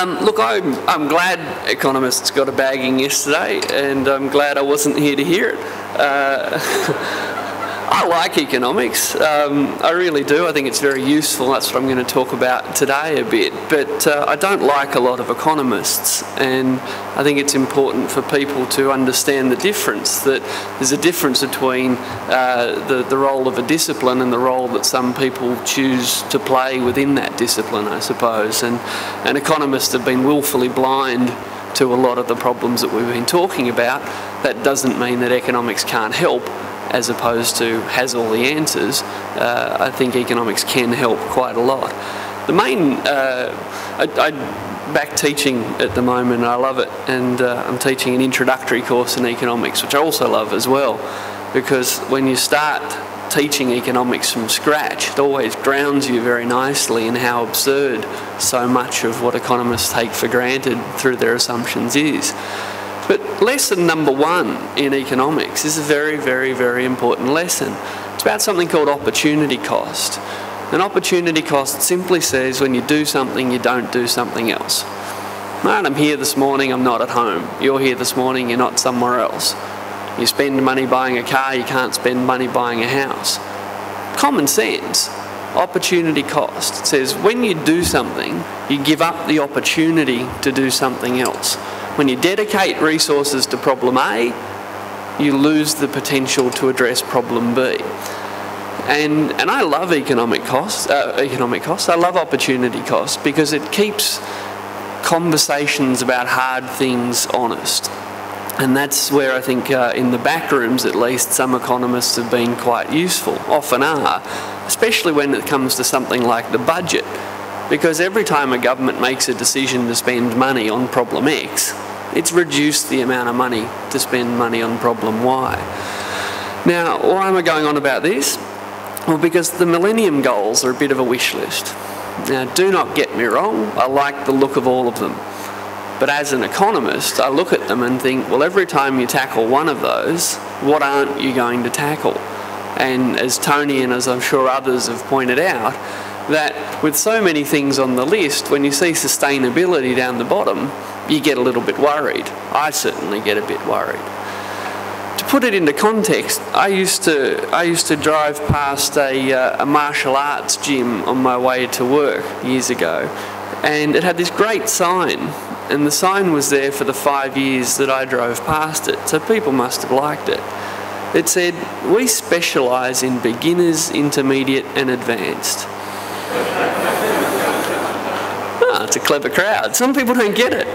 Look, I'm glad economists got a bagging yesterday, and I'm glad I wasn't here to hear it. I like economics, I really do. I think it's very useful. That's what I'm going to talk about today a bit. But I don't like a lot of economists, and I think it's important for people to understand the difference, that there's a difference between the role of a discipline and the role that some people choose to play within that discipline, I suppose. And economists have been willfully blind to a lot of the problems that we've been talking about. That doesn't mean that economics can't help, as opposed to has all the answers. I think economics can help quite a lot. The main, I'm back teaching at the moment, and I love it, and I'm teaching an introductory course in economics, which I also love as well, because when you start teaching economics from scratch, it always grounds you very nicely in how absurd so much of what economists take for granted through their assumptions is. But lesson number one in economics is a very, very, very important lesson. It's about something called opportunity cost. And opportunity cost simply says when you do something, you don't do something else. Man, I'm here this morning, I'm not at home. You're here this morning, you're not somewhere else. You spend money buying a car, you can't spend money buying a house. Common sense. Opportunity cost. It says when you do something, you give up the opportunity to do something else. When you dedicate resources to problem A, you lose the potential to address problem B. And I love economic costs. I love opportunity costs because it keeps conversations about hard things honest. And that's where I think in the back rooms, at least, some economists have been quite useful, often are, especially when it comes to something like the budget. Because every time a government makes a decision to spend money on problem X, it's reduced the amount of money to spend money on problem Y. Now, why am I going on about this? Well, because the Millennium Goals are a bit of a wish list. Now, do not get me wrong, I like the look of all of them. But as an economist, I look at them and think, well, every time you tackle one of those, what aren't you going to tackle? And as Tony and as I'm sure others have pointed out, that with so many things on the list, when you see sustainability down the bottom, you get a little bit worried. I certainly get a bit worried. To put it into context, I used to drive past a martial arts gym on my way to work years ago, and it had this great sign, and the sign was there for the 5 years that I drove past it, so people must have liked it. It said, "We specialise in beginners, intermediate and advanced." Oh, it's a clever crowd. Some people don't get it.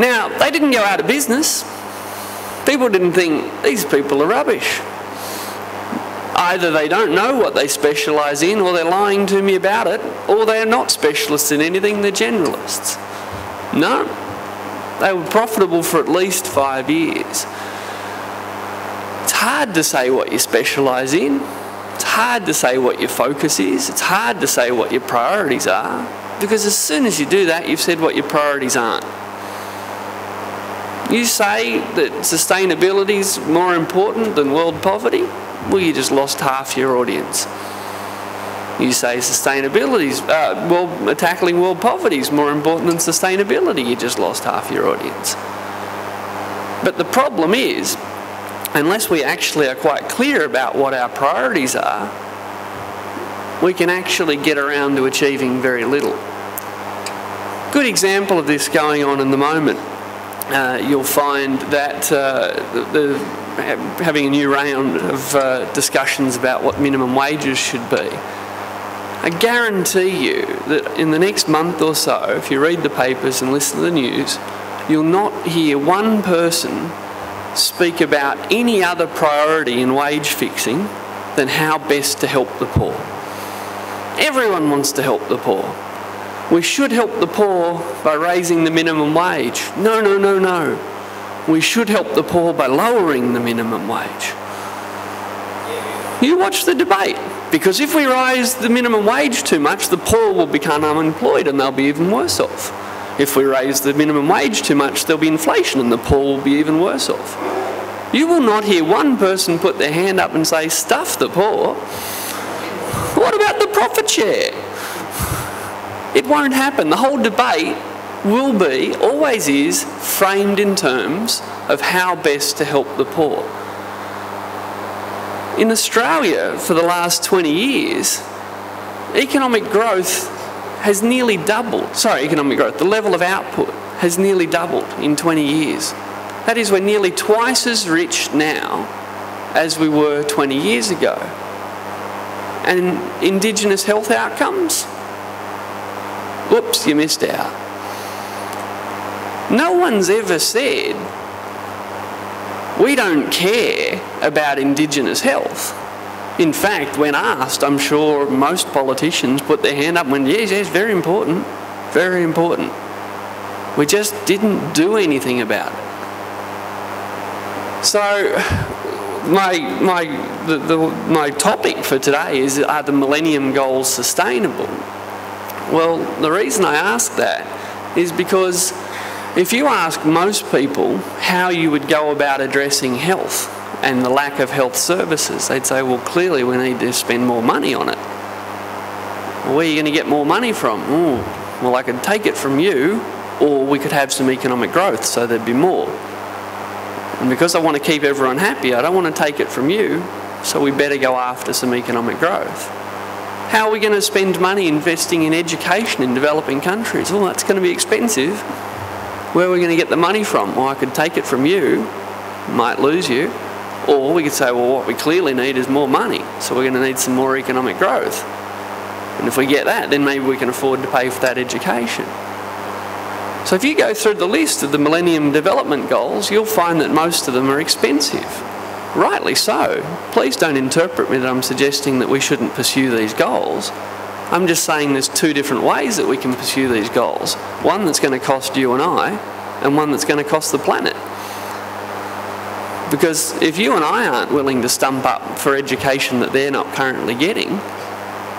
Now, they didn't go out of business. People didn't think, these people are rubbish. Either they don't know what they specialise in, or they're lying to me about it, or they're not specialists in anything, they're generalists. No, they were profitable for at least 5 years. It's hard to say what you specialise in. It's hard to say what your focus is. It's hard to say what your priorities are, because as soon as you do that, you've said what your priorities aren't. You say that sustainability is more important than world poverty, well, you just lost half your audience. You say sustainability is, well, tackling world poverty is more important than sustainability, you just lost half your audience. But the problem is, unless we actually are quite clear about what our priorities are, we can actually get around to achieving very little. Good example of this going on in the moment. You'll find that having a new round of discussions about what minimum wages should be. I guarantee you that in the next month or so, if you read the papers and listen to the news, you'll not hear one person speak about any other priority in wage fixing than how best to help the poor. Everyone wants to help the poor. We should help the poor by raising the minimum wage. No, no, no, no. We should help the poor by lowering the minimum wage. You watch the debate, because if we raise the minimum wage too much, the poor will become unemployed and they'll be even worse off. If we raise the minimum wage too much, there'll be inflation and the poor will be even worse off. You will not hear one person put their hand up and say, stuff the poor. What about the profit share? It won't happen. The whole debate will be, always is, framed in terms of how best to help the poor. In Australia, for the last 20 years, economic growth has nearly doubled. Sorry, economic growth, the level of output has nearly doubled in 20 years. That is, we're nearly twice as rich now as we were 20 years ago. And Indigenous health outcomes? Whoops, you missed out. No one's ever said, we don't care about Indigenous health. In fact, when asked, I'm sure most politicians put their hand up and went, yes, yes, very important, very important. We just didn't do anything about it. So my topic for today is, are the Millennium Goals sustainable? Well, the reason I ask that is because if you ask most people how you would go about addressing health and the lack of health services, they'd say, well, clearly we need to spend more money on it. Where are you going to get more money from? Ooh, well, I could take it from you, or we could have some economic growth so there'd be more. And because I want to keep everyone happy, I don't want to take it from you, so we better go after some economic growth. How are we going to spend money investing in education in developing countries? Well, that's going to be expensive. Where are we going to get the money from? Well, I could take it from you, might lose you, or we could say, well, what we clearly need is more money, so we're going to need some more economic growth. And if we get that, then maybe we can afford to pay for that education. So if you go through the list of the Millennium Development Goals, you'll find that most of them are expensive. Rightly so. Please don't interpret me that I'm suggesting that we shouldn't pursue these goals. I'm just saying there's two different ways that we can pursue these goals. One that's going to cost you and I, and one that's going to cost the planet. Because if you and I aren't willing to stump up for education that they're not currently getting,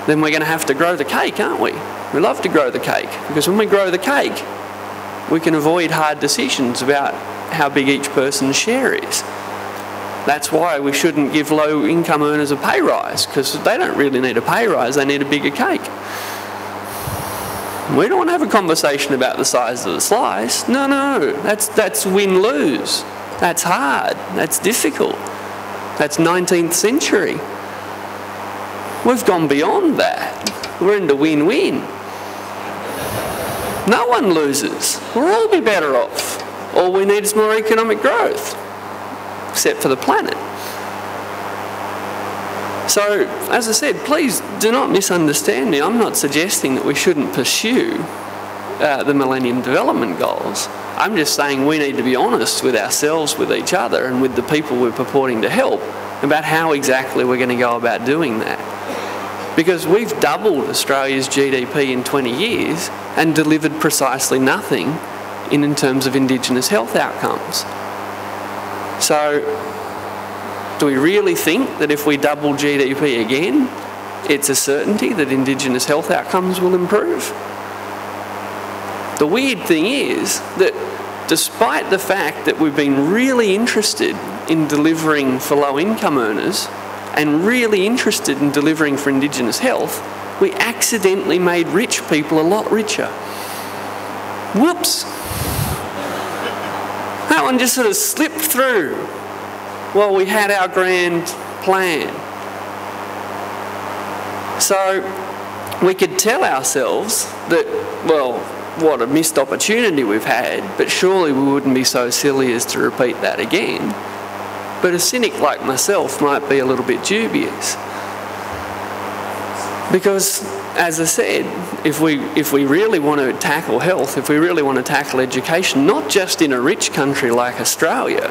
then we're going to have to grow the cake, aren't we? We love to grow the cake, because when we grow the cake, we can avoid hard decisions about how big each person's share is. That's why we shouldn't give low-income earners a pay rise, because they don't really need a pay rise, they need a bigger cake. We don't want to have a conversation about the size of the slice. No, no, that's win-lose. That's hard. That's difficult. That's 19th century. We've gone beyond that. We're into win-win. No one loses. We'll all be better off. All we need is more economic growth. Except for the planet. So, as I said, please do not misunderstand me. I'm not suggesting that we shouldn't pursue the Millennium Development Goals. I'm just saying we need to be honest with ourselves, with each other, and with the people we're purporting to help about how exactly we're going to go about doing that. Because we've doubled Australia's GDP in 20 years and delivered precisely nothing in terms of Indigenous health outcomes. So, do we really think that if we double GDP again, it's a certainty that Indigenous health outcomes will improve? The weird thing is that despite the fact that we've been really interested in delivering for low-income earners and really interested in delivering for Indigenous health, we accidentally made rich people a lot richer. Whoops! That one just sort of slipped through while we had our grand plan. So we could tell ourselves that, well, what a missed opportunity we've had, but surely we wouldn't be so silly as to repeat that again. But a cynic like myself might be a little bit dubious. Because, as I said, if we really want to tackle health, if we really want to tackle education, not just in a rich country like Australia,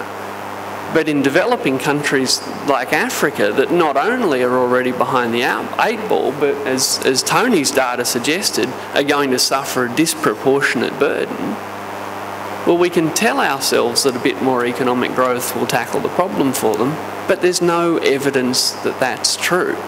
but in developing countries like Africa that not only are already behind the 8 ball, but as Tony's data suggested, are going to suffer a disproportionate burden, well, we can tell ourselves that a bit more economic growth will tackle the problem for them, but there's no evidence that that's true.